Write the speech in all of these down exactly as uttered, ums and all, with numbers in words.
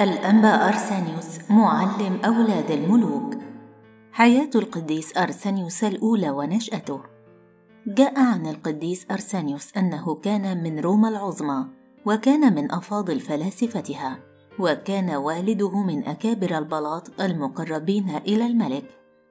الأنبا أرسانيوس معلم أولاد الملوك. حياة القديس أرسانيوس الأولى ونشأته. جاء عن القديس أرسانيوس أنه كان من روما العظمى، وكان من أفاضل فلاسفتها، وكان والده من أكابر البلاط المقربين إلى الملك.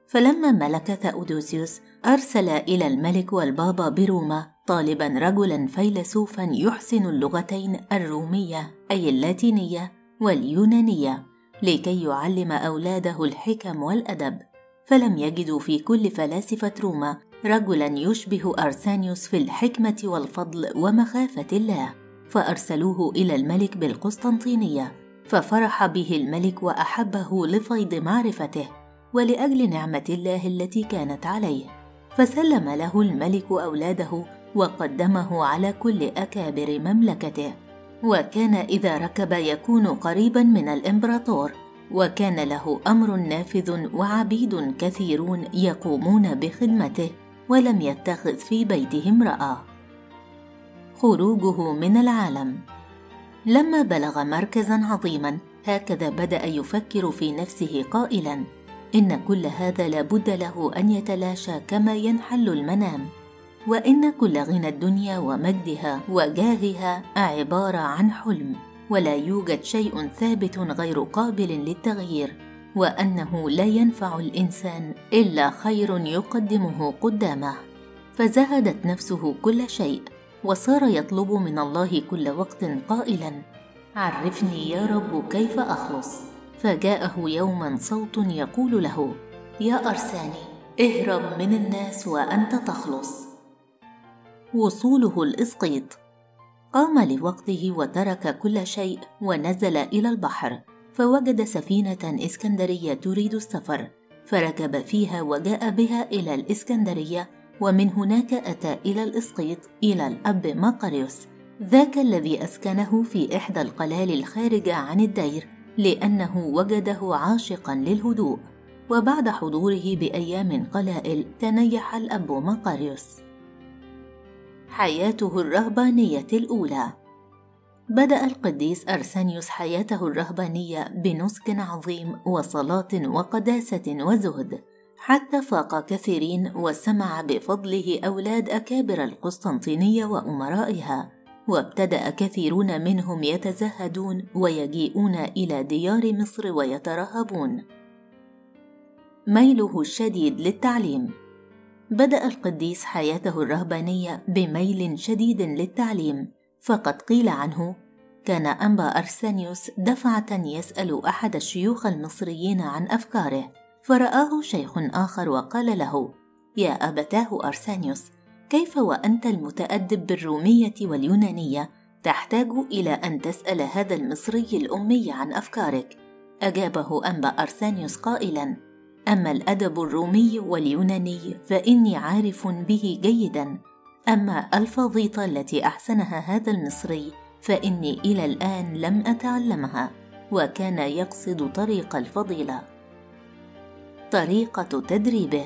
فلما ملك ثيودوسيوس أرسل إلى الملك والبابا بروما طالبا رجلا فيلسوفا يحسن اللغتين الرومية أي اللاتينية واليونانية لكي يعلم أولاده الحكم والأدب، فلم يجدوا في كل فلاسفة روما رجلا يشبه أرسانيوس في الحكمة والفضل ومخافة الله، فأرسلوه إلى الملك بالقسطنطينية، ففرح به الملك وأحبه لفيض معرفته ولأجل نعمة الله التي كانت عليه، فسلم له الملك أولاده وقدمه على كل أكابر مملكته، وكان إذا ركب يكون قريبا من الإمبراطور، وكان له أمر نافذ وعبيد كثيرون يقومون بخدمته، ولم يتخذ في بيته امرأة. خروجه من العالم. لما بلغ مركزا عظيما هكذا بدأ يفكر في نفسه قائلا إن كل هذا لابد له أن يتلاشى كما ينحل المنام، وإن كل غنى الدنيا ومجدها وجاهها عبارة عن حلم، ولا يوجد شيء ثابت غير قابل للتغيير، وأنه لا ينفع الإنسان إلا خير يقدمه قدامه. فزهدت نفسه كل شيء، وصار يطلب من الله كل وقت قائلا عرفني يا رب كيف أخلص. فجاءه يوما صوت يقول له يا أرساني اهرب من الناس وأنت تخلص. وصوله الإسقيط. قام لوقته وترك كل شيء ونزل إلى البحر، فوجد سفينة إسكندرية تريد السفر، فركب فيها وجاء بها إلى الإسكندرية، ومن هناك أتى إلى الإسقيط إلى الأب مقاريوس، ذاك الذي أسكنه في إحدى القلال الخارجة عن الدير لأنه وجده عاشقا للهدوء. وبعد حضوره بأيام قلائل تنيح الأب مقاريوس. حياته الرهبانية الأولى. بدأ القديس أرسانيوس حياته الرهبانية بنسك عظيم وصلاة وقداسة وزهد، حتى فاق كثيرين وسمع بفضله أولاد أكابر القسطنطينية وأمرائها، وابتدأ كثيرون منهم يتزهدون ويجيئون إلى ديار مصر ويترهبون. ميله الشديد للتعليم. بدأ القديس حياته الرهبانية بميل شديد للتعليم، فقد قيل عنه كان أنبا أرسانيوس دفعة يسأل أحد الشيوخ المصريين عن أفكاره، فرآه شيخ آخر وقال له يا أبتاه أرسانيوس، كيف وأنت المتأدب بالرومية واليونانية تحتاج إلى أن تسأل هذا المصري الأمي عن أفكارك؟ أجابه أنبا أرسانيوس قائلا أما الأدب الرومي واليوناني فإني عارف به جيدا، أما الفضيطة التي أحسنها هذا المصري فإني إلى الآن لم أتعلمها. وكان يقصد طريق الفضيلة. طريقة تدريبه.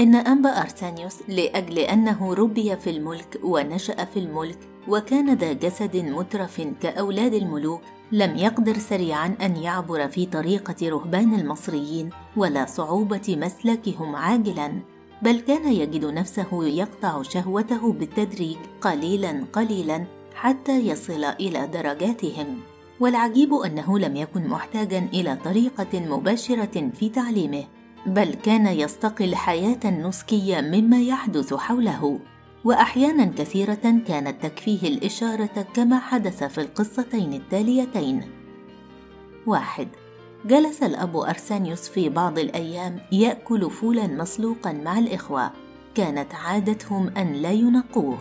إن أنبا أرسانيوس لأجل أنه ربي في الملك ونشأ في الملك وكان ذا جسد مترف كأولاد الملوك، لم يقدر سريعا أن يعبر في طريقة رهبان المصريين ولا صعوبة مسلكهم عاجلا، بل كان يجد نفسه يقطع شهوته بالتدريج قليلا قليلا حتى يصل إلى درجاتهم. والعجيب أنه لم يكن محتاجا إلى طريقة مباشرة في تعليمه، بل كان يستقل حياة نسكية مما يحدث حوله، وأحيانا كثيرة كانت تكفيه الإشارة كما حدث في القصتين التاليتين. واحد. جلس الأب أرسانيوس في بعض الأيام يأكل فولا مسلوقا مع الإخوة، كانت عادتهم أن لا ينقوه،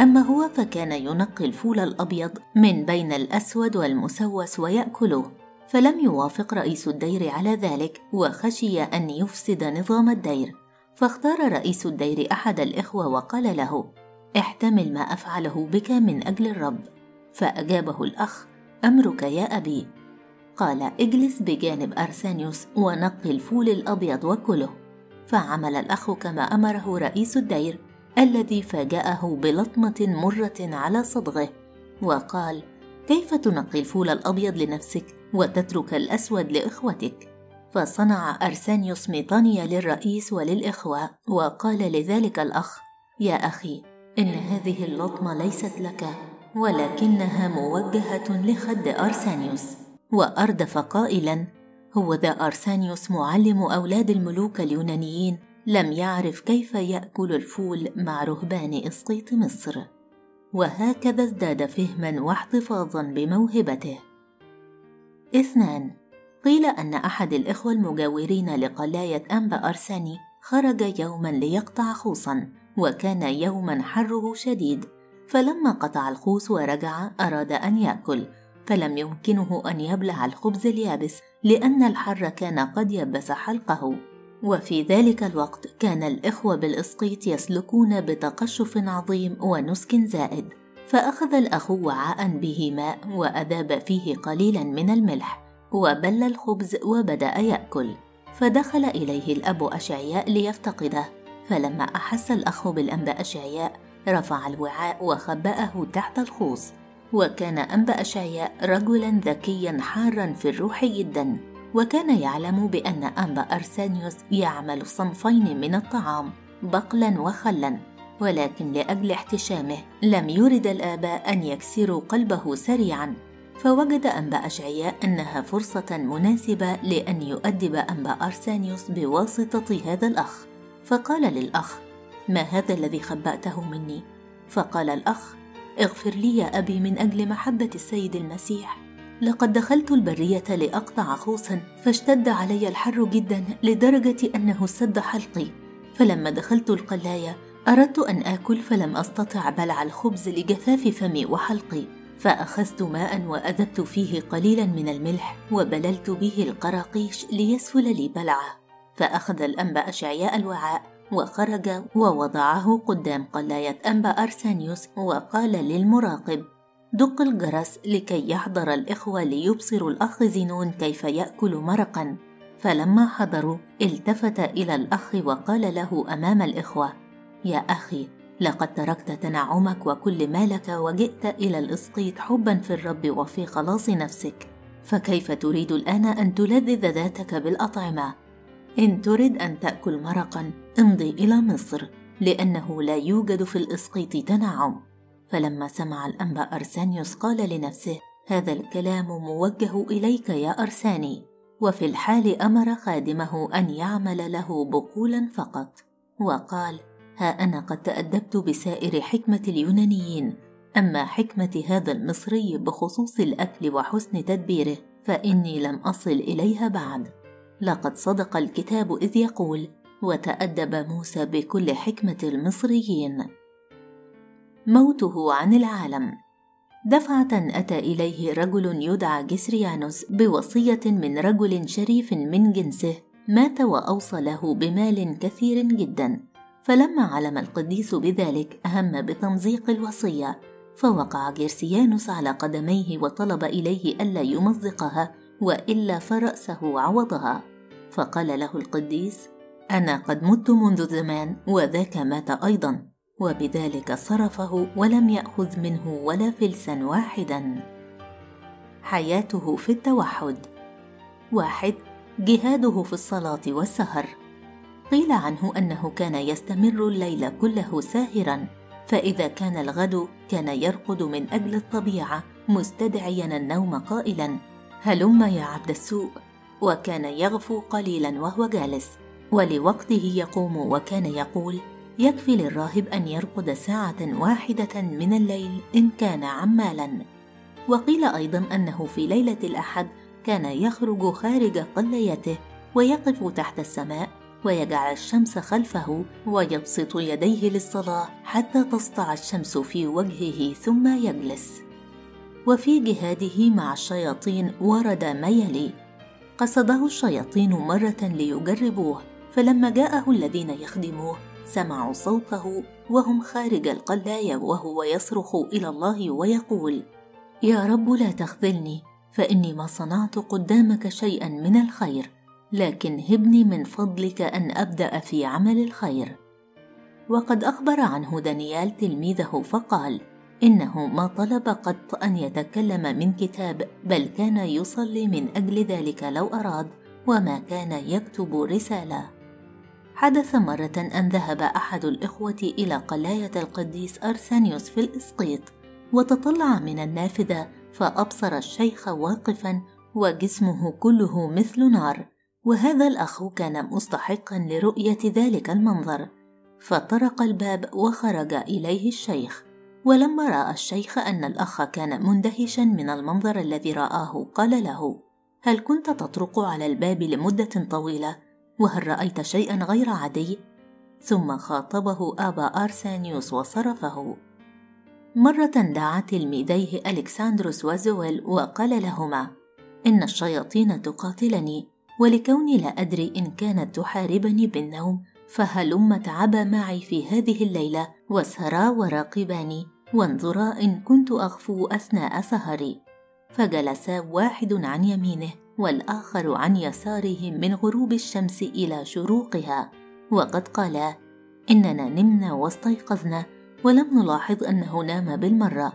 أما هو فكان ينقي الفول الأبيض من بين الأسود والمسوس ويأكله، فلم يوافق رئيس الدير على ذلك وخشي أن يفسد نظام الدير، فاختار رئيس الدير أحد الإخوة وقال له احتمل ما أفعله بك من أجل الرب. فأجابه الأخ أمرك يا أبي. قال اجلس بجانب أرسانيوس ونقي الفول الأبيض وكله. فعمل الأخ كما أمره رئيس الدير الذي فاجأه بلطمة مرة على صدغه، وقال كيف تنقي الفول الأبيض لنفسك وتترك الأسود لإخوتك؟ فصنع أرسانيوس ميطانية للرئيس وللإخوة وقال لذلك الأخ: يا أخي، إن هذه اللطمة ليست لك، ولكنها موجهة لخد أرسانيوس. وأردف قائلا: هو ذا أرسانيوس معلم أولاد الملوك اليونانيين لم يعرف كيف يأكل الفول مع رهبان إسقيط مصر. وهكذا ازداد فهما واحتفاظا بموهبته. اثنان، قيل أن أحد الإخوة المجاورين لقلاية أنبا أرساني خرج يوما ليقطع خوصا، وكان يوما حره شديد، فلما قطع الخوص ورجع أراد أن يأكل، فلم يمكنه أن يبلع الخبز اليابس لأن الحر كان قد يبس حلقه. وفي ذلك الوقت كان الإخوة بالإسقيط يسلكون بتقشف عظيم ونسك زائد، فأخذ الأخ وعاء به ماء وأذاب فيه قليلا من الملح وبل الخبز وبدأ يأكل، فدخل إليه الأب أشعياء ليفتقده، فلما أحس الأخ بالأنبا أشعياء رفع الوعاء وخبأه تحت الخوص. وكان أنبا أشعياء رجلا ذكيا حارا في الروح جدا، وكان يعلم بأن أنبا أرسانيوس يعمل صنفين من الطعام، بقلا وخلا، ولكن لأجل احتشامه لم يرد الآباء أن يكسروا قلبه سريعا، فوجد أنبا أشعياء أنها فرصة مناسبة لأن يؤدب أنبا أرسانيوس بواسطة هذا الأخ، فقال للأخ: ما هذا الذي خبأته مني؟ فقال الأخ: اغفر لي يا أبي من أجل محبة السيد المسيح، لقد دخلت البرية لأقطع خوصا فاشتد علي الحر جدا لدرجة أنه سد حلقي، فلما دخلت القلاية أردت أن آكل فلم أستطع بلع الخبز لجفاف فمي وحلقي، فأخذت ماء وأذبت فيه قليلا من الملح وبللت به القراقيش ليسفل لي بلعه. فأخذ الأنبا أشعياء الوعاء وخرج ووضعه قدام قلاية أنبا أرسانيوس وقال للمراقب: دق الجرس لكي يحضر الإخوة ليبصروا الأخ زينون كيف يأكل مرقا. فلما حضروا التفت إلى الأخ وقال له أمام الإخوة: يا أخي، لقد تركت تنعمك وكل مالك وجئت إلى الإسقيط حبا في الرب وفي خلاص نفسك، فكيف تريد الآن أن تلذذ ذاتك بالأطعمة؟ إن تريد أن تأكل مرقا امضي إلى مصر، لأنه لا يوجد في الإسقيط تنعم. فلما سمع الأنبا أرسانيوس قال لنفسه: هذا الكلام موجه إليك يا أرساني. وفي الحال أمر خادمه أن يعمل له بقولا فقط، وقال: ها أنا قد تأدبت بسائر حكمة اليونانيين، أما حكمة هذا المصري بخصوص الأكل وحسن تدبيره فإني لم أصل إليها بعد. لقد صدق الكتاب إذ يقول: وتأدب موسى بكل حكمة المصريين. موته عن العالم. دفعة أتى إليه رجل يدعى جسريانوس بوصية من رجل شريف من جنسه مات وأوصى له بمال كثير جدا، فلما علم القديس بذلك هم بتمزيق الوصية، فوقع جرسيانوس على قدميه وطلب إليه ألا يمزقها وإلا فرأسه عوضها. فقال له القديس: أنا قد مت منذ زمان وذاك مات أيضا. وبذلك صرفه ولم يأخذ منه ولا فلسا واحدا. حياته في التوحد. واحد، جهاده في الصلاة والسهر. قيل عنه أنه كان يستمر الليل كله ساهرا، فإذا كان الغد كان يرقد من أجل الطبيعة مستدعيا النوم قائلا: هلم يا عبد السوء. وكان يغفو قليلا وهو جالس، ولوقته يقوم، وكان يقول: يكفي للراهب أن يرقد ساعة واحدة من الليل إن كان عمالا. وقيل أيضا أنه في ليلة الأحد كان يخرج خارج قليته ويقف تحت السماء ويجعل الشمس خلفه ويبسط يديه للصلاة حتى تسطع الشمس في وجهه ثم يجلس. وفي جهاده مع الشياطين ورد ما يلي: قصده الشياطين مرة ليجربوه، فلما جاءه الذين يخدموه سمعوا صوته وهم خارج القلاية وهو يصرخ إلى الله ويقول: يا رب لا تخذلني، فإني ما صنعت قدامك شيئا من الخير، لكن هبني من فضلك أن أبدأ في عمل الخير. وقد أخبر عنه دانيال تلميذه فقال: إنه ما طلب قط أن يتكلم من كتاب، بل كان يصلي من أجل ذلك لو أراد، وما كان يكتب رسالة. حدث مرة أن ذهب أحد الإخوة إلى قلاية القديس أرسانيوس في الإسقيط، وتطلع من النافذة فأبصر الشيخ واقفا وجسمه كله مثل نار، وهذا الأخ كان مستحقا لرؤية ذلك المنظر، فطرق الباب وخرج إليه الشيخ. ولما رأى الشيخ أن الأخ كان مندهشا من المنظر الذي رآه، قال له: هل كنت تطرق على الباب لمدة طويلة؟ وهل رأيت شيئا غير عادي؟ ثم خاطبه أبا أرسانيوس وصرفه. مرة دعا تلميذيه ألكسندروس وزويل وقال لهما: إن الشياطين تقاتلني، ولكوني لا أدري إن كانت تحاربني بالنوم، فهلم تعبا معي في هذه الليلة واسهرا وراقباني، وانظرا إن كنت أغفو أثناء سهري. فجلسا واحد عن يمينه والآخر عن يساره من غروب الشمس إلى شروقها، وقد قالا: إننا نمنا واستيقظنا، ولم نلاحظ أنه نام بالمرة،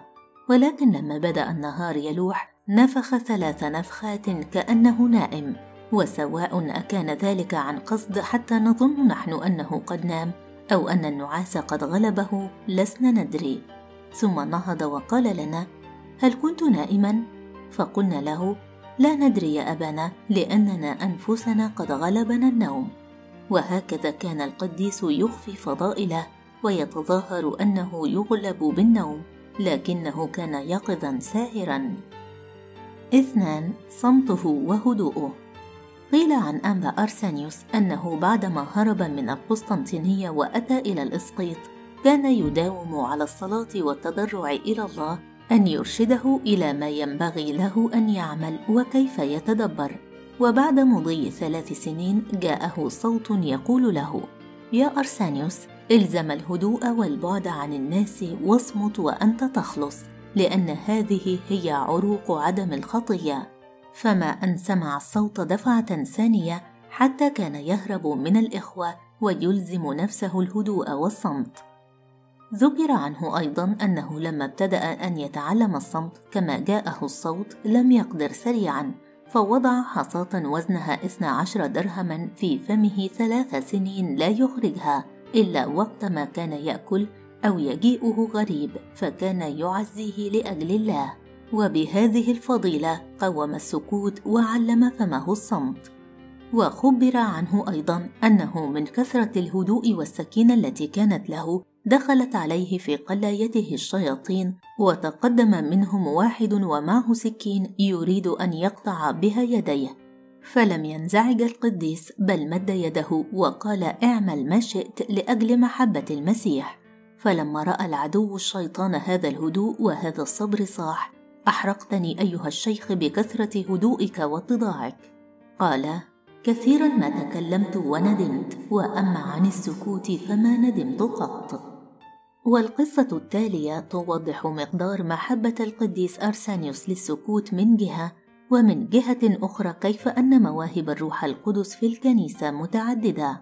ولكن لما بدأ النهار يلوح نفخ ثلاث نفخات كأنه نائم، وسواء أكان ذلك عن قصد حتى نظن نحن أنه قد نام، أو أن النعاس قد غلبه، لسنا ندري. ثم نهض وقال لنا: هل كنت نائما؟ فقلنا له: لا ندري يا أبانا، لأننا أنفسنا قد غلبنا النوم. وهكذا كان القديس يخفي فضائله ويتظاهر أنه يغلب بالنوم، لكنه كان يقظا ساهرا. اثنان، صمته وهدوءه. قيل عن أنبا أرسانيوس أنه بعدما هرب من القسطنطينية وأتى إلى الإسقيط، كان يداوم على الصلاة والتضرع إلى الله أن يرشده إلى ما ينبغي له أن يعمل وكيف يتدبر. وبعد مضي ثلاث سنين جاءه صوت يقول له: يا أرسانيوس، الزم الهدوء والبعد عن الناس، واصمت وأنت تخلص، لأن هذه هي عروق عدم الخطية. فما أن سمع الصوت دفعة ثانية حتى كان يهرب من الإخوة ويلزم نفسه الهدوء والصمت. ذكر عنه أيضا أنه لما ابتدأ أن يتعلم الصمت كما جاءه الصوت لم يقدر سريعا، فوضع حصاة وزنها اثنا عشر درهما في فمه ثلاث سنين لا يخرجها إلا وقت ما كان يأكل أو يجيئه غريب، فكان يعزيه لأجل الله. وبهذه الفضيلة قوم السكوت وعلم فمه الصمت. وخبر عنه أيضا أنه من كثرة الهدوء والسكينة التي كانت له دخلت عليه في قلايته الشياطين، وتقدم منهم واحد ومعه سكين يريد أن يقطع بها يديه، فلم ينزعج القديس بل مد يده وقال: اعمل ما شئت لأجل محبة المسيح. فلما رأى العدو الشيطان هذا الهدوء وهذا الصبر صاح: أحرقتني أيها الشيخ بكثرة هدوئك واتضاعك. قال: كثيرا ما تكلمت وندمت، وأما عن السكوت فما ندمت قط. والقصة التالية توضح مقدار محبة القديس أرسانيوس للسكوت من جهة، ومن جهة أخرى كيف أن مواهب الروح القدس في الكنيسة متعددة.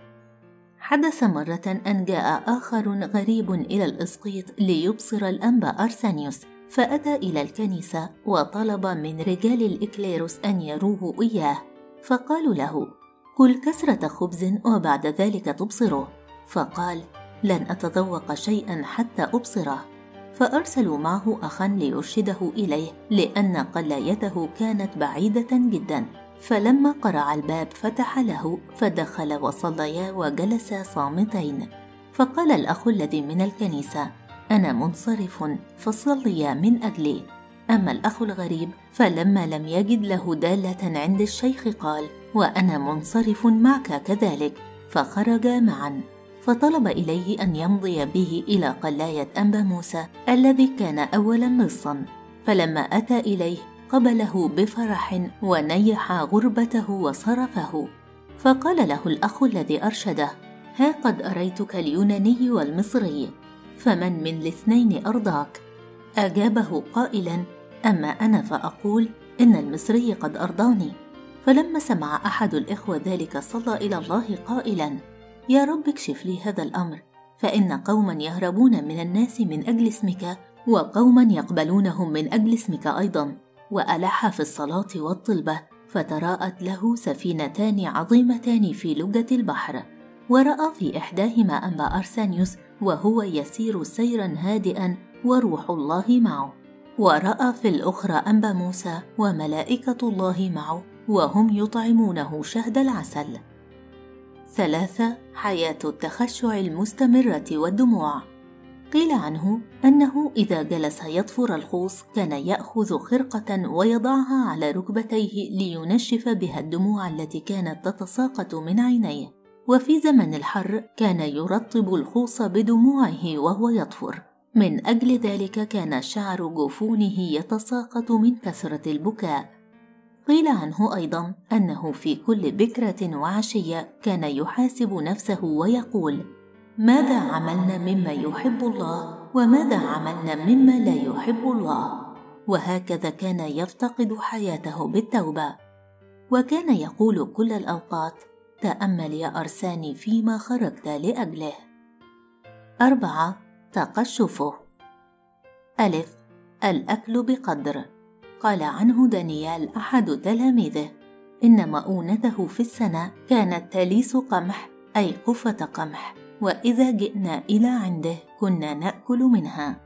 حدث مرة أن جاء آخر غريب إلى الإسقيط ليبصر الأنبا أرسانيوس، فأتى إلى الكنيسة وطلب من رجال الإكليروس أن يروه إياه، فقالوا له: كل كسرة خبز وبعد ذلك تبصره. فقال: لن أتذوق شيئا حتى أبصره. فأرسلوا معه أخا ليرشده إليه، لأن قلايته كانت بعيدة جدا. فلما قرع الباب فتح له، فدخل وصليا وجلسا صامتين. فقال الأخ الذي من الكنيسة: أنا منصرف، فصليا من أجلي. أما الأخ الغريب فلما لم يجد له دالة عند الشيخ قال: وأنا منصرف معك كذلك. فخرجا معا، فطلب إليه أن يمضي به إلى قلاية أنبا موسى الذي كان أولا نصا، فلما أتى إليه قبله بفرح ونيح غربته وصرفه. فقال له الأخ الذي أرشده: ها قد أريتك اليوناني والمصري، فمن من الاثنين أرضاك؟ أجابه قائلا: أما أنا فأقول إن المصري قد أرضاني. فلما سمع أحد الإخوة ذلك صلى إلى الله قائلا: يا رب اكشف لي هذا الأمر، فإن قوما يهربون من الناس من أجل اسمك، وقوما يقبلونهم من أجل اسمك أيضا. وألح في الصلاة والطلبة، فتراءت له سفينتان عظيمتان في لجة البحر، ورأى في إحداهما أنبا أرسانيوس وهو يسير سيرا هادئا وروح الله معه، ورأى في الأخرى أنبا موسى وملائكة الله معه وهم يطعمونه شهد العسل. ثلاثة. حياة التخشع المستمرة والدموع. قيل عنه أنه إذا جلس يضفر الخوص كان يأخذ خرقة ويضعها على ركبتيه لينشف بها الدموع التي كانت تتساقط من عينيه، وفي زمن الحر كان يرطب الخوص بدموعه وهو يضفر، من أجل ذلك كان شعر جفونه يتساقط من كثرة البكاء. قيل عنه أيضا أنه في كل بكرة وعشية كان يحاسب نفسه ويقول: ماذا عملنا مما يحب الله وماذا عملنا مما لا يحب الله؟ وهكذا كان يفتقد حياته بالتوبة، وكان يقول كل الأوقات: تأمل يا أرساني فيما خرجت لأجله. أربعة. تقشفه. ألف. الأكل بقدر. قال عنه دانيال أحد تلاميذه: إن مؤونته في السنة كانت تليس قمح، أي قفة قمح، وإذا جئنا إلى عنده كنا نأكل منها.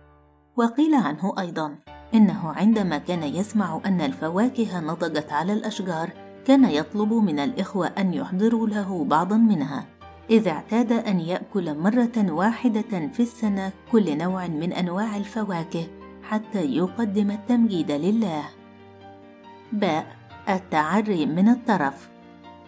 وقيل عنه أيضا إنه عندما كان يسمع أن الفواكه نضجت على الأشجار كان يطلب من الإخوة أن يحضروا له بعضا منها، إذ اعتاد أن يأكل مرة واحدة في السنة كل نوع من أنواع الفواكه حتى يقدم التمجيد لله. باء. التعري من الترف.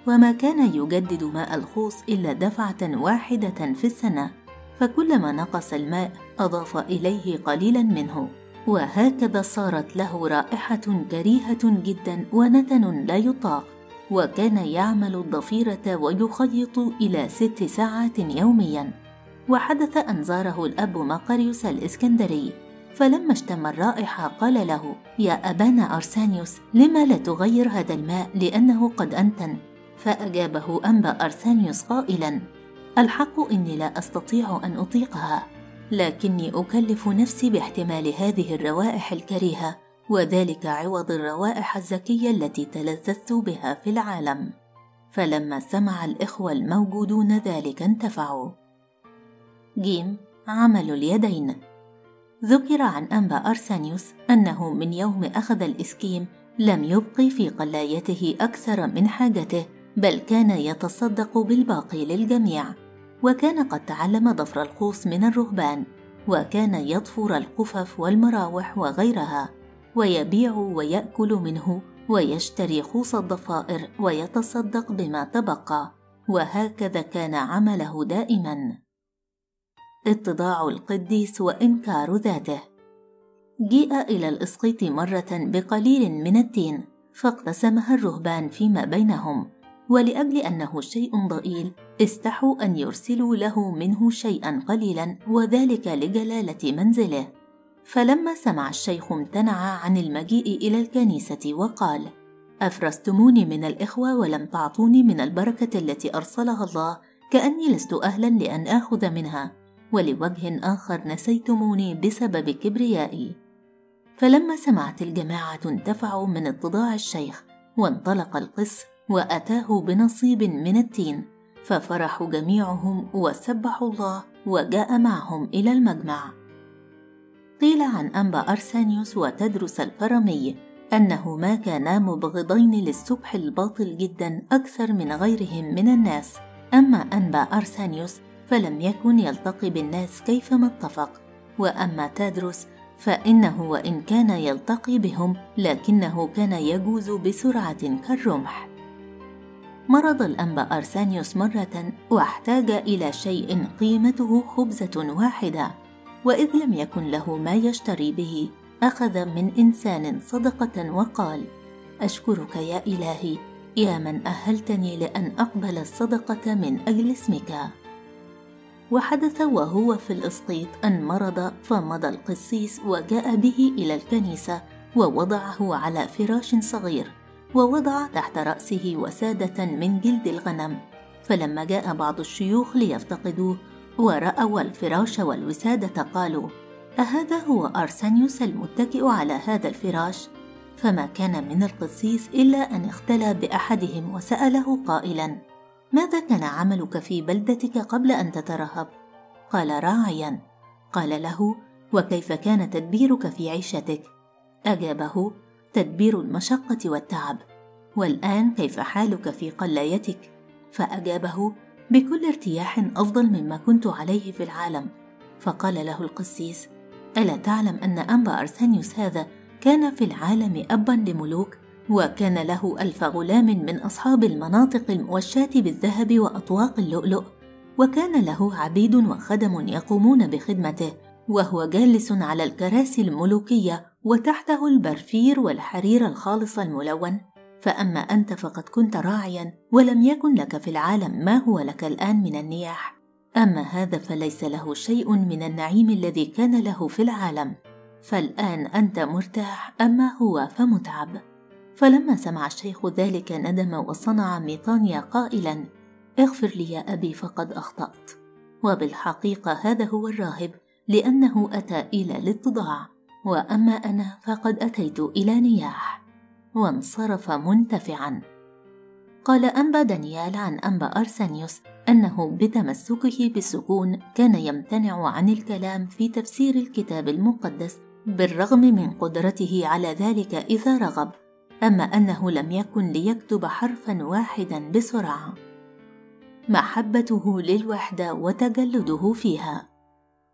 وما كان يجدد ماء الخوص إلا دفعة واحدة في السنة، فكلما نقص الماء أضاف إليه قليلا منه، وهكذا صارت له رائحة كريهة جدا ونتن لا يطاق، وكان يعمل الضفيرة ويخيط إلى ست ساعات يوميا. وحدث أن زاره الأب مقاريوس الإسكندري، فلما اشتم الرائحة قال له: يا أبانا أرسانيوس، لما لا تغير هذا الماء لأنه قد أنتن؟ فأجابه أنبا أرسانيوس قائلا: الحق إني لا أستطيع أن أطيقها، لكني أكلف نفسي باحتمال هذه الروائح الكريهة، وذلك عوض الروائح الزكية التي تلذذت بها في العالم. فلما سمع الإخوة الموجودون ذلك انتفعوا. جيم. عمل اليدين. ذكر عن أنبا أرسانيوس أنه من يوم أخذ الإسكيم لم يبقي في قلايته أكثر من حاجته، بل كان يتصدق بالباقي للجميع. وكان قد تعلم ضفر القوس من الرهبان، وكان يضفر القفف والمراوح وغيرها ويبيع ويأكل منه، ويشتري خوص الضفائر ويتصدق بما تبقى، وهكذا كان عمله دائما. اتضاع القديس وإنكار ذاته. جيء إلى الإسقيط مرة بقليل من التين، فاقتسمها الرهبان فيما بينهم، ولأجل أنه شيء ضئيل استحوا أن يرسلوا له منه شيئا قليلا، وذلك لجلالة منزله. فلما سمع الشيخ امتنع عن المجيء إلى الكنيسة وقال: أفرستموني من الإخوة ولم تعطوني من البركة التي أرسلها الله، كأني لست أهلا لأن آخذ منها، ولوجه آخر نسيتموني بسبب كبريائي. فلما سمعت الجماعة انتفعوا من اتضاع الشيخ، وانطلق القس وأتاه بنصيب من التين، ففرحوا جميعهم وسبحوا الله، وجاء معهم إلى المجمع. قيل عن أنبا أرسانيوس وتدرس الكرمي أنهما كانا مبغضين للسبح الباطل جدا أكثر من غيرهم من الناس، أما أنبا أرسانيوس فلم يكن يلتقي بالناس كيفما اتفق، وأما تدرس فإنه وإن كان يلتقي بهم لكنه كان يجوز بسرعة كالرمح. مرض الأنبا أرسانيوس مرة واحتاج إلى شيء قيمته خبزة واحدة، وإذ لم يكن له ما يشتري به أخذ من إنسان صدقة وقال: أشكرك يا إلهي، يا من أهلتني لأن أقبل الصدقة من أجل اسمك. وحدث وهو في الإسقيط أن مرض، فمضى القسيس وجاء به إلى الكنيسة ووضعه على فراش صغير، ووضع تحت رأسه وسادة من جلد الغنم. فلما جاء بعض الشيوخ ليفتقدوه ورأوا الفراش والوسادة قالوا: أهذا هو أرسانيوس المتكئ على هذا الفراش؟ فما كان من القسيس إلا أن اختلى بأحدهم وسأله قائلا: ماذا كان عملك في بلدتك قبل أن تترهب؟ قال: راعيا. قال له: وكيف كان تدبيرك في عيشتك؟ أجابه: تدبير المشقة والتعب. والآن كيف حالك في قلايتك؟ فأجابه: بكل ارتياح أفضل مما كنت عليه في العالم. فقال له القسيس: ألا تعلم أن أنبا أرسانيوس هذا كان في العالم أبا لملوك، وكان له ألف غلام من أصحاب المناطق الموشاة بالذهب وأطواق اللؤلؤ، وكان له عبيد وخدم يقومون بخدمته، وهو جالس على الكراسي الملوكية، وتحته البرفير والحرير الخالص الملون. فأما أنت فقد كنت راعيا، ولم يكن لك في العالم ما هو لك الآن من النياح. أما هذا فليس له شيء من النعيم الذي كان له في العالم، فالآن أنت مرتاح أما هو فمتعب. فلما سمع الشيخ ذلك ندم، وصنع ميطانيا قائلا: اغفر لي يا أبي فقد أخطأت. وبالحقيقة هذا هو الراهب، لأنه أتى إلى الاتضاع، وأما أنا فقد أتيت إلى نياح. وانصرف منتفعا. قال أنبا دانيال عن أنبا أرسانيوس أنه بتمسكه بالسكون كان يمتنع عن الكلام في تفسير الكتاب المقدس، بالرغم من قدرته على ذلك إذا رغب، أما أنه لم يكن ليكتب حرفا واحدا بسرعة. محبته للوحدة وتجلده فيها.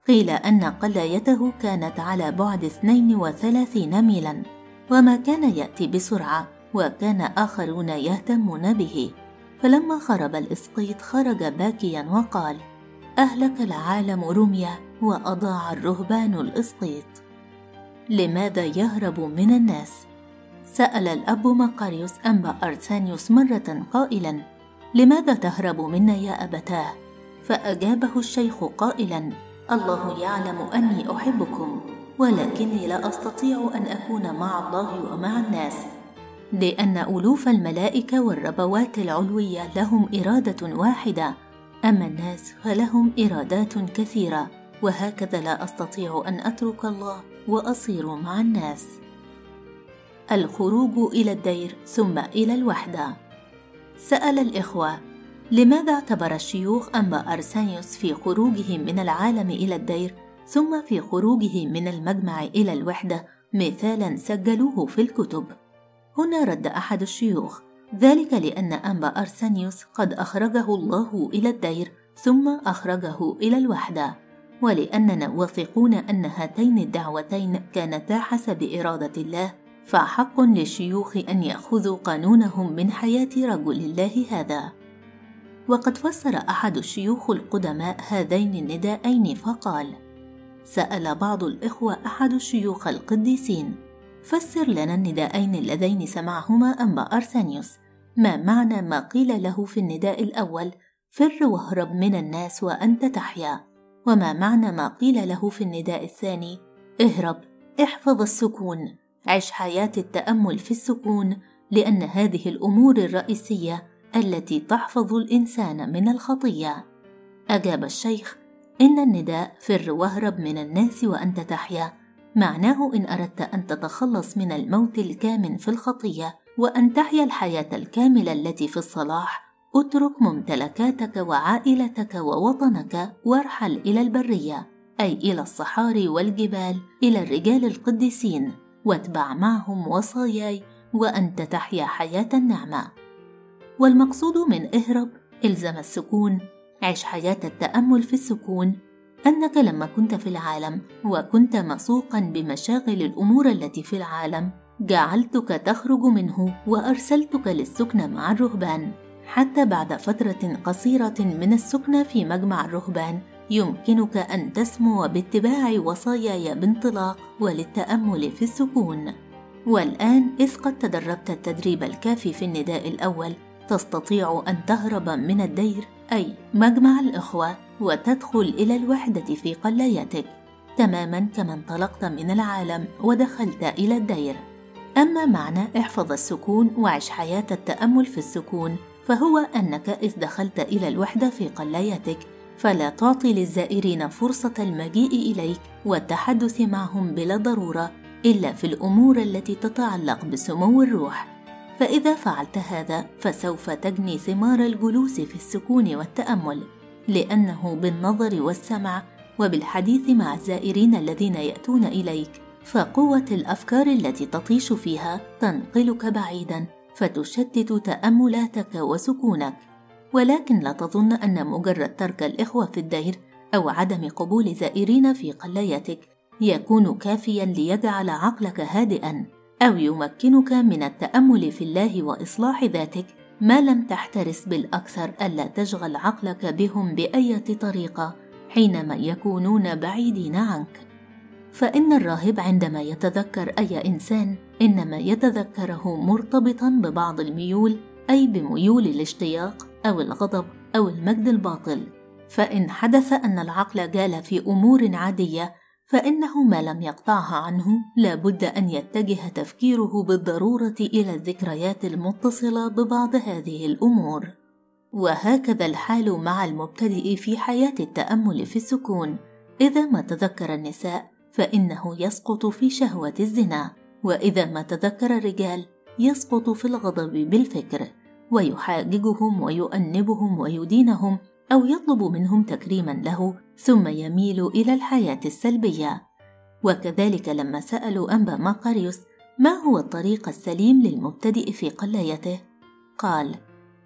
قيل أن قلايته كانت على بعد اثنين وثلاثين ميلا، وما كان يأتي بسرعة، وكان آخرون يهتمون به. فلما خرب الإسقيط خرج باكيا وقال: أهلك العالم رمية، وأضاع الرهبان الإسقيط. لماذا يهرب من الناس؟ سأل الأب مقاريوس أنبا أرسانيوس مرة قائلا: لماذا تهرب منا يا أبتاه؟ فأجابه الشيخ قائلا: الله يعلم أني أحبكم، ولكني لا أستطيع أن أكون مع الله ومع الناس، لأن ألوف الملائكة والربوات العلوية لهم إرادة واحدة، أما الناس فلهم إرادات كثيرة، وهكذا لا أستطيع أن أترك الله وأصير مع الناس. الخروج إلى الدير ثم إلى الوحدة. سأل الإخوة: لماذا اعتبر الشيوخ أنبا أرسانيوس في خروجه من العالم إلى الدير ثم في خروجه من المجمع إلى الوحدة مثالا سجلوه في الكتب؟ هنا رد أحد الشيوخ: ذلك لأن أنبا أرسانيوس قد أخرجه الله إلى الدير ثم أخرجه إلى الوحدة، ولأننا واثقون أن هاتين الدعوتين كانتا حسب إرادة الله، فحق للشيوخ أن يأخذوا قانونهم من حياة رجل الله هذا. وقد فسر أحد الشيوخ القدماء هذين الندائين فقال: سأل بعض الإخوة أحد الشيوخ القديسين: فسر لنا الندائين اللذين سمعهما أنبا أرسانيوس، ما معنى ما قيل له في النداء الأول: فر واهرب من الناس وأنت تحيا، وما معنى ما قيل له في النداء الثاني: اهرب، احفظ السكون، عش حياة التأمل في السكون، لأن هذه الأمور الرئيسية التي تحفظ الإنسان من الخطية. أجاب الشيخ: إن النداء فر واهرب من الناس وأنت تحيا معناه إن أردت أن تتخلص من الموت الكامن في الخطية وأن تحيا الحياة الكاملة التي في الصلاح، اترك ممتلكاتك وعائلتك ووطنك وارحل إلى البرية، أي إلى الصحاري والجبال، إلى الرجال القديسين، واتبع معهم وصاياي وأنت تحيا حياة النعمة. والمقصود من اهرب: الزم السكون، عش حياة التأمل في السكون، أنك لما كنت في العالم وكنت مسوقا بمشاغل الأمور التي في العالم جعلتك تخرج منه وأرسلتك للسكن مع الرهبان، حتى بعد فترة قصيرة من السكن في مجمع الرهبان يمكنك أن تسمو باتباع وصاياي بانطلاق وللتأمل في السكون. والآن إذ قد تدربت التدريب الكافي في النداء الأول تستطيع أن تهرب من الدير، أي مجمع الإخوة، وتدخل إلى الوحدة في قلايتك، تماما كما انطلقت من العالم ودخلت إلى الدير. أما معنى احفظ السكون وعش حياة التأمل في السكون، فهو أنك إذ دخلت إلى الوحدة في قلايتك فلا تعطي للزائرين فرصة المجيء إليك والتحدث معهم بلا ضرورة إلا في الأمور التي تتعلق بسمو الروح، فإذا فعلت هذا فسوف تجني ثمار الجلوس في السكون والتأمل، لأنه بالنظر والسمع وبالحديث مع الزائرين الذين يأتون إليك، فقوة الأفكار التي تطيش فيها تنقلك بعيداً فتشتت تأملاتك وسكونك. ولكن لا تظن أن مجرد ترك الإخوة في الدير أو عدم قبول زائرين في قليتك يكون كافياً ليجعل عقلك هادئاً أو يمكنك من التأمل في الله وإصلاح ذاتك، ما لم تحترس بالأكثر ألا تشغل عقلك بهم بأي طريقة حينما يكونون بعيدين عنك. فإن الراهب عندما يتذكر أي إنسان إنما يتذكره مرتبطاً ببعض الميول، أي بميول الاشتياق أو الغضب أو المجد الباطل. فإن حدث أن العقل جال في أمور عادية فإنه ما لم يقطعها عنه لابد أن يتجه تفكيره بالضرورة إلى الذكريات المتصلة ببعض هذه الأمور. وهكذا الحال مع المبتدئ في حياة التأمل في السكون، إذا ما تذكر النساء فإنه يسقط في شهوة الزنا، وإذا ما تذكر الرجال يسقط في الغضب بالفكر، ويحاججهم ويؤنبهم ويدينهم أو يطلب منهم تكريما له، ثم يميل إلى الحياة السلبية. وكذلك لما سألوا أنبا مقاريوس ما هو الطريق السليم للمبتدئ في قلايته، قال: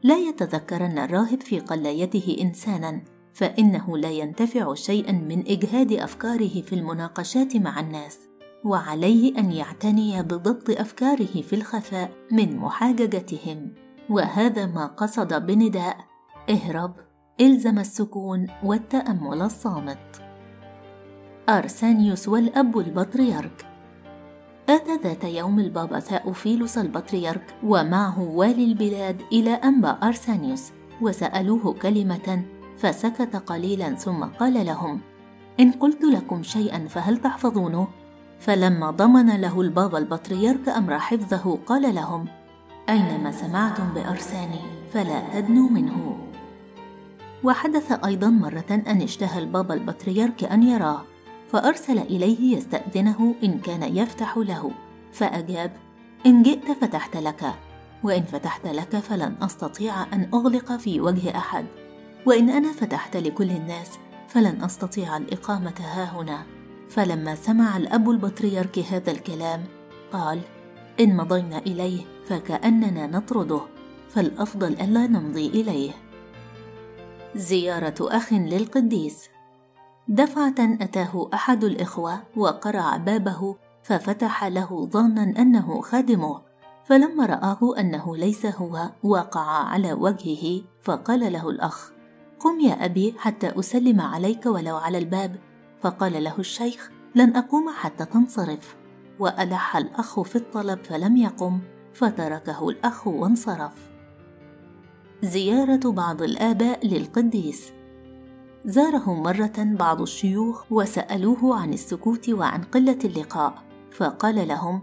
لا يتذكرن الراهب في قلايته إنسانا، فإنه لا ينتفع شيئا من إجهاد أفكاره في المناقشات مع الناس، وعليه أن يعتني بضبط أفكاره في الخفاء من محاججتهم. وهذا ما قصد بنداء اهرب، إلزم السكون والتأمل الصامت. أرسانيوس والأب البطريرك. أتى ذات يوم البابا ثاؤفيلوس البطريرك ومعه والي البلاد إلى أنبا أرسانيوس، وسألوه كلمة فسكت قليلا، ثم قال لهم: إن قلت لكم شيئا فهل تحفظونه؟ فلما ضمن له البابا البطريرك أمر حفظه قال لهم: أينما سمعتم بأرساني فلا تدنوا منه. وحدث أيضا مرة أن اشتهى البابا البطريرك أن يراه، فأرسل إليه يستأذنه إن كان يفتح له، فأجاب: إن جئت فتحت لك، وإن فتحت لك فلن أستطيع أن أغلق في وجه أحد، وإن أنا فتحت لكل الناس فلن أستطيع الإقامة هاهنا. فلما سمع الأب البطريرك هذا الكلام قال: إن مضينا إليه فكأننا نطرده، فالأفضل ألا نمضي إليه. زيارة أخ للقديس. دفعة أتاه أحد الإخوة وقرع بابه، ففتح له ظانا أنه خادمه، فلما رآه أنه ليس هو وقع على وجهه، فقال له الأخ: قم يا أبي حتى أسلم عليك ولو على الباب. فقال له الشيخ: لن أقوم حتى تنصرف. وألح الأخ في الطلب فلم يقم، فتركه الأخ وانصرف. زيارة بعض الآباء للقديس. زارهم مرة بعض الشيوخ وسألوه عن السكوت وعن قلة اللقاء، فقال لهم: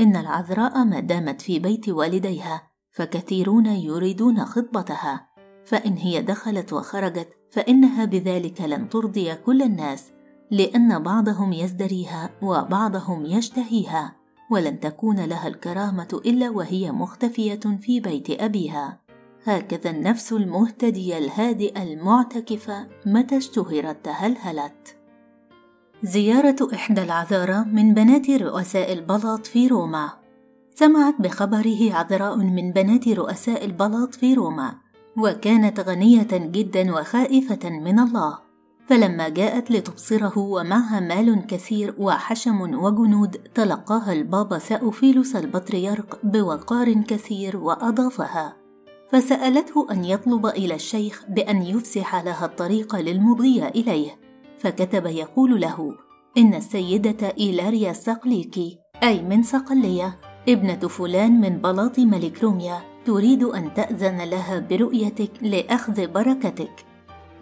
إن العذراء ما دامت في بيت والديها فكثيرون يريدون خطبتها، فإن هي دخلت وخرجت فإنها بذلك لن ترضي كل الناس، لأن بعضهم يزدريها وبعضهم يشتهيها، ولن تكون لها الكرامة إلا وهي مختفية في بيت أبيها. هكذا النفس المهتدية الهادئة المعتكفة متى اشتهرت تهلهلت. زيارة إحدى العذارى من بنات رؤساء البلاط في روما. سمعت بخبره عذراء من بنات رؤساء البلاط في روما، وكانت غنية جدا وخائفة من الله، فلما جاءت لتبصره ومعها مال كثير وحشم وجنود، تلقاها البابا ثاؤفيلوس البطريرك بوقار كثير وأضافها، فسألته أن يطلب إلى الشيخ بأن يفسح لها الطريق للمضي إليه، فكتب يقول له: إن السيدة إيلاريا السقليكي، أي من صقلية، ابنة فلان من بلاط ملك روميا، تريد أن تأذن لها برؤيتك لأخذ بركتك.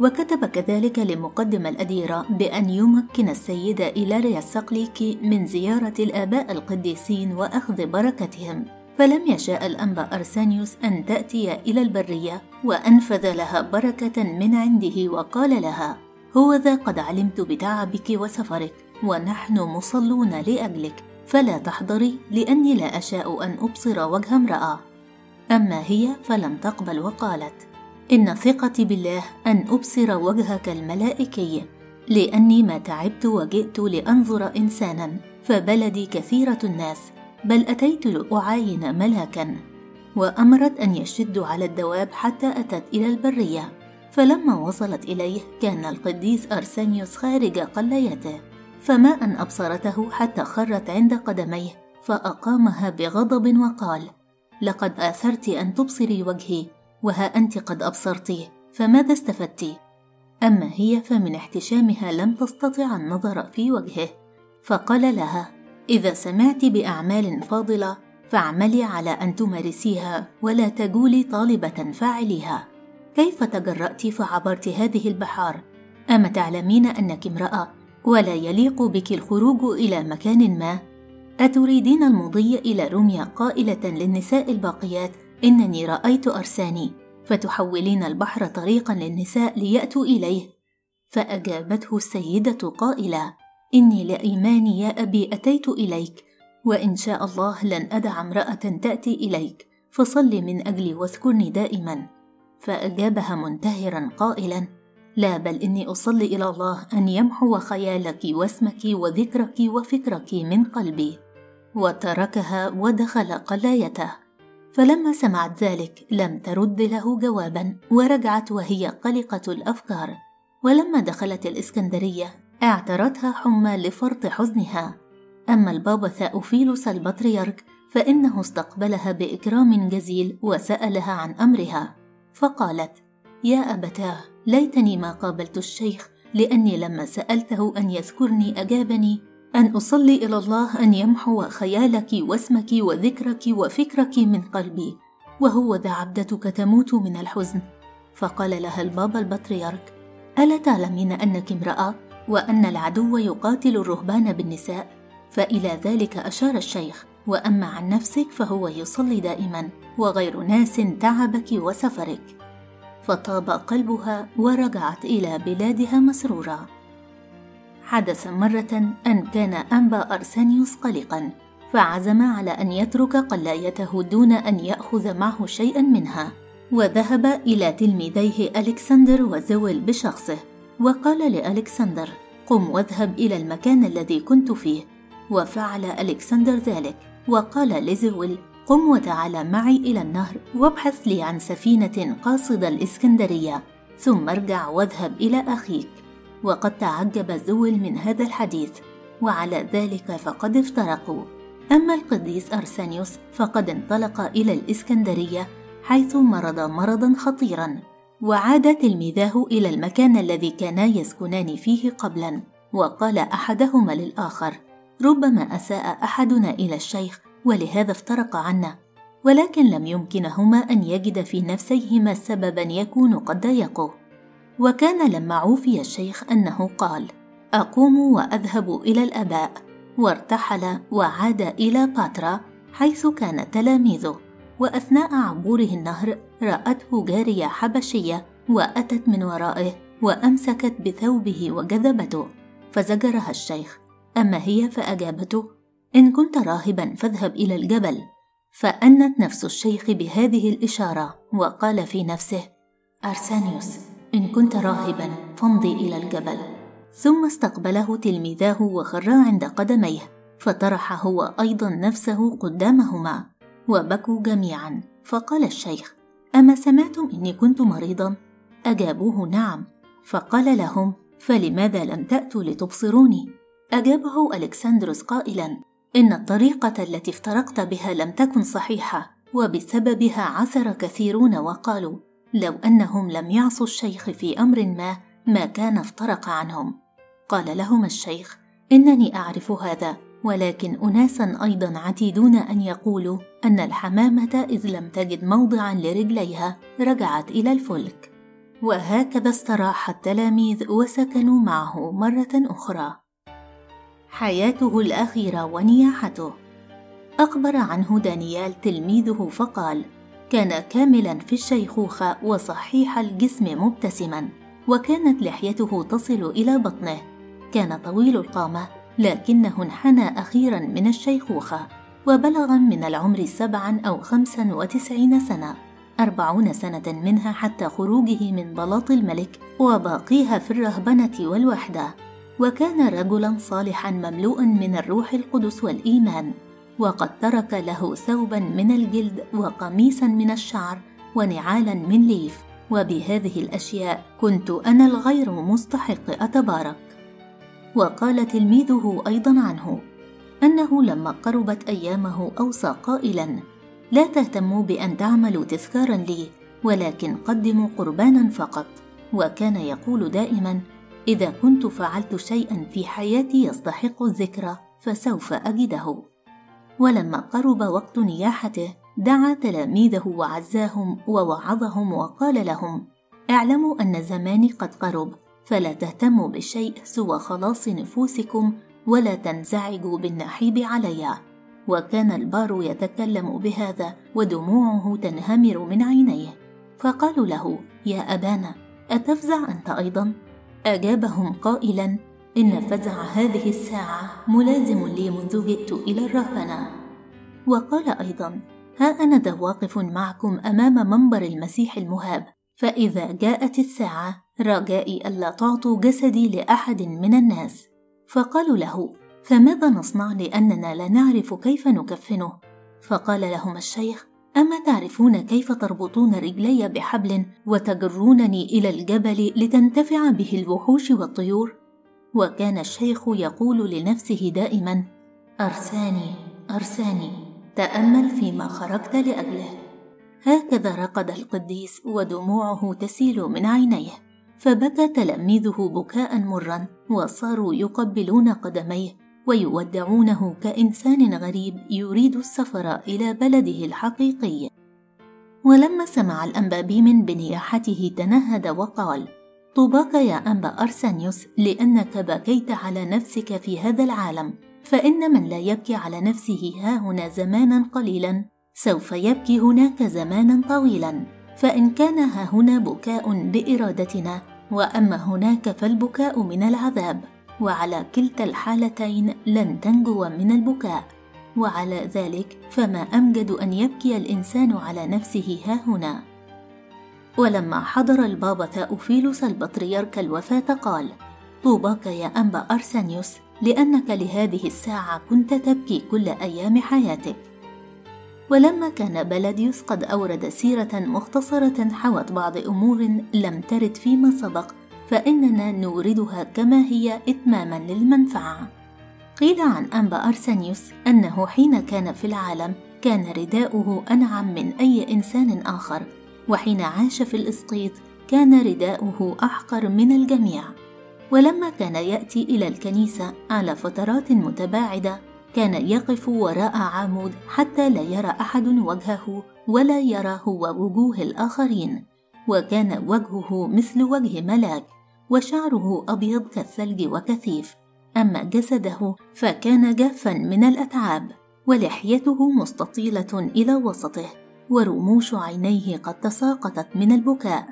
وكتب كذلك لمقدم الأديرة بأن يمكن السيدة إيلاريا السقليكي من زيارة الآباء القديسين وأخذ بركتهم، فلم يشاء الأنبا أرسانيوس أن تأتي إلى البرية، وأنفذ لها بركة من عنده وقال لها: هوذا قد علمت بتعبك وسفرك، ونحن مصلون لأجلك، فلا تحضري لأني لا أشاء أن أبصر وجه امرأة. أما هي فلم تقبل وقالت: إن ثقتي بالله أن أبصر وجهك الملائكي، لأني ما تعبت وجئت لأنظر إنسانا، فبلدي كثيرة الناس، بل أتيت لأعاين ملاكا. وأمرت أن يشدوا على الدواب حتى أتت إلى البرية، فلما وصلت إليه كان القديس أرسانيوس خارج قليته، فما أن أبصرته حتى خرت عند قدميه، فأقامها بغضب وقال: لقد آثرت أن تبصري وجهي، وها أنت قد أبصرتيه، فماذا استفدت؟ أما هي فمن احتشامها لم تستطع النظر في وجهه، فقال لها: إذا سمعت بأعمال فاضلة فاعملي على أن تمارسيها، ولا تجولي طالبة فاعليها. كيف تجرأت فعبرت هذه البحار؟ أما تعلمين أنك امرأة ولا يليق بك الخروج إلى مكان ما؟ أتريدين المضي إلى روميا قائلة للنساء الباقيات: إنني رأيت أرساني، فتحولين البحر طريقا للنساء ليأتوا إليه؟ فأجابته السيدة قائلة: إني لإيماني يا أبي أتيت إليك، وإن شاء الله لن أدع امرأة تأتي إليك، فصل من أجلي واذكرني دائما. فأجابها منتهرا قائلا: لا، بل إني أصلي إلى الله أن يمحو خيالك واسمك وذكرك وفكرك من قلبي. وتركها ودخل قلايته، فلما سمعت ذلك لم ترد له جوابا، ورجعت وهي قلقة الأفكار. ولما دخلت الإسكندرية اعترتها حمى لفرط حزنها. أما البابا ثاؤفيلوس البطريرك فإنه استقبلها بإكرام جزيل وسألها عن أمرها، فقالت: يا أبتاه، ليتني ما قابلت الشيخ، لأني لما سألته أن يذكرني أجابني أن أصلي إلى الله أن يمحو خيالك واسمك وذكرك وفكرك من قلبي، وهو ذا عبدتك تموت من الحزن. فقال لها البابا البطريرك: ألا تعلمين أنك امرأة، وأن العدو يقاتل الرهبان بالنساء؟ فإلى ذلك أشار الشيخ. وأما عن نفسك فهو يصلي دائما، وغير ناس تعبك وسفرك. فطاب قلبها ورجعت إلى بلادها مسرورة. حدث مرة أن كان أنبا أرسانيوس قلقا، فعزم على أن يترك قلايته دون أن يأخذ معه شيئا منها، وذهب إلى تلميذيه ألكسندر وزويل بشخصه، وقال لألكسندر: قم واذهب إلى المكان الذي كنت فيه. وفعل ألكسندر ذلك، وقال لزويل: قم وتعال معي إلى النهر وابحث لي عن سفينة قاصدة الإسكندرية، ثم ارجع واذهب إلى أخيك. وقد تعجب زويل من هذا الحديث، وعلى ذلك فقد افترقوا. أما القديس أرسانيوس فقد انطلق إلى الإسكندرية، حيث مرض مرضا خطيرا، وعاد تلميذاه إلى المكان الذي كانا يسكنان فيه قبلا، وقال أحدهما للآخر: ربما أساء أحدنا إلى الشيخ ولهذا افترق عنا، ولكن لم يمكنهما أن يجد في نفسيهما سببا يكون قد ضايقه. وكان لما عوفي الشيخ أنه قال: أقوم وأذهب إلى الآباء، وارتحل وعاد إلى باترا حيث كان تلاميذه. وأثناء عبوره النهر رأته جارية حبشية، وأتت من ورائه وأمسكت بثوبه وجذبته، فزجرها الشيخ. أما هي فأجابته: إن كنت راهبا فاذهب إلى الجبل. فأنت نفس الشيخ بهذه الإشارة، وقال في نفسه: أرسانيوس، إن كنت راهبا فامضي إلى الجبل. ثم استقبله تلميذاه وخرا عند قدميه، فطرح هو أيضا نفسه قدامهما، وبكوا جميعا. فقال الشيخ: أما سمعتم إني كنت مريضا؟ أجابوه: نعم. فقال لهم: فلماذا لم تأتوا لتبصروني؟ أجابه ألكسندروس قائلا: إن الطريقة التي افترقت بها لم تكن صحيحة، وبسببها عثر كثيرون وقالوا: لو أنهم لم يعصوا الشيخ في أمر ما ما كان افترق عنهم. قال لهم الشيخ: إنني أعرف هذا، ولكن أناسا أيضا عتيدون أن يقولوا أن الحمامة إذ لم تجد موضعا لرجليها رجعت إلى الفلك. وهكذا استراح التلاميذ وسكنوا معه مرة أخرى. حياته الأخيرة ونياحته. أخبر عنه دانيال تلميذه فقال: كان كاملا في الشيخوخة وصحيح الجسم مبتسما، وكانت لحيته تصل إلى بطنه، كان طويل القامة، لكنه انحنى أخيرا من الشيخوخة، وبلغ من العمر سبعا أو خمسا وتسعين سنة، أربعون سنة منها حتى خروجه من بلاط الملك وباقيها في الرهبنة والوحدة، وكان رجلا صالحا مملوءا من الروح القدس والإيمان، وقد ترك له ثوبا من الجلد وقميصا من الشعر ونعالا من ليف، وبهذه الأشياء كنت أنا الغير مستحق أتبارك. وقال تلميذه أيضا عنه أنه لما قربت أيامه أوصى قائلا: لا تهتموا بأن تعملوا تذكارا لي، ولكن قدموا قربانا فقط. وكان يقول دائما: إذا كنت فعلت شيئا في حياتي يستحق الذكرى فسوف أجده. ولما قرب وقت نياحته دعا تلاميذه وعزاهم ووعظهم وقال لهم: اعلموا أن زماني قد قرب، فلا تهتموا بشيء سوى خلاص نفوسكم، ولا تنزعجوا بالنحيب علي. وكان البار يتكلم بهذا ودموعه تنهمر من عينيه، فقالوا له: يا أبانا، أتفزع أنت أيضا؟ أجابهم قائلا: إن فزع هذه الساعة ملازم لي منذ جئت إلى الرهبنة. وقال أيضا: ها أنا ذا واقف معكم أمام منبر المسيح المهاب، فإذا جاءت الساعة رجائي ألا تعطوا جسدي لأحد من الناس. فقالوا له: فماذا نصنع لأننا لا نعرف كيف نكفنه؟ فقال لهم الشيخ: أما تعرفون كيف تربطون رجلي بحبل وتجرونني إلى الجبل لتنتفع به الوحوش والطيور؟ وكان الشيخ يقول لنفسه دائما: أرساني أرساني، تأمل فيما خرجت لأجله. هكذا رقد القديس ودموعه تسيل من عينيه، فبكى تلاميذه بكاء مرا، وصاروا يقبلون قدميه ويودعونه كإنسان غريب يريد السفر إلى بلده الحقيقي. ولما سمع الأنبا بيمين بنياحته تنهد وقال: طوباك يا أنبا أرسانيوس، لأنك بكيت على نفسك في هذا العالم، فإن من لا يبكي على نفسه هاهنا زمانا قليلا سوف يبكي هناك زمانا طويلا، فإن كان هاهنا بكاء بإرادتنا، وأما هناك فالبكاء من العذاب، وعلى كلتا الحالتين لن تنجو من البكاء. وعلى ذلك فما أمجد أن يبكي الإنسان على نفسه هاهنا. ولما حضر البابا ثاؤفيلوس البطريرك الوفاة قال: طوباك يا أنبا أرسانيوس، لأنك لهذه الساعة كنت تبكي كل أيام حياتك. ولما كان بلديوس قد أورد سيرة مختصرة حوت بعض أمور لم ترد فيما سبق، فإننا نوردها كما هي إتماما للمنفعة. قيل عن أنبا أرسانيوس أنه حين كان في العالم كان رداؤه أنعم من أي إنسان آخر، وحين عاش في الإسقيط كان رداؤه أحقر من الجميع. ولما كان يأتي إلى الكنيسة على فترات متباعدة كان يقف وراء عمود حتى لا يرى أحد وجهه ولا يرى هو وجوه الآخرين، وكان وجهه مثل وجه ملاك، وشعره أبيض كالثلج وكثيف، أما جسده فكان جافا من الأتعاب، ولحيته مستطيلة إلى وسطه، ورموش عينيه قد تساقطت من البكاء،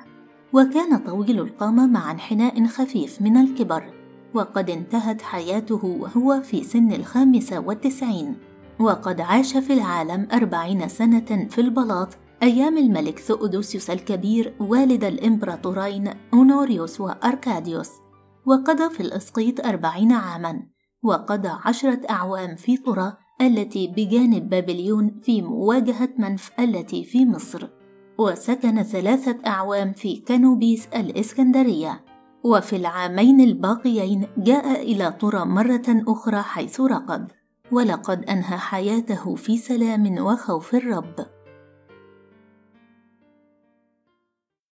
وكان طويل القامة مع انحناء خفيف من الكبر، وقد انتهت حياته وهو في سن الخامسة والتسعين، وقد عاش في العالم أربعين سنة في البلاط أيام الملك ثيودوسيوس الكبير والد الإمبراطورين أونوريوس وأركاديوس، وقضى في الإسقيط أربعين عاما، وقضى عشرة أعوام في طرة التي بجانب بابليون في مواجهة منف التي في مصر، وسكن ثلاثة أعوام في كانوبيس الإسكندرية، وفي العامين الباقيين جاء إلى طرة مرة أخرى حيث رقد، ولقد أنهى حياته في سلام وخوف الرب.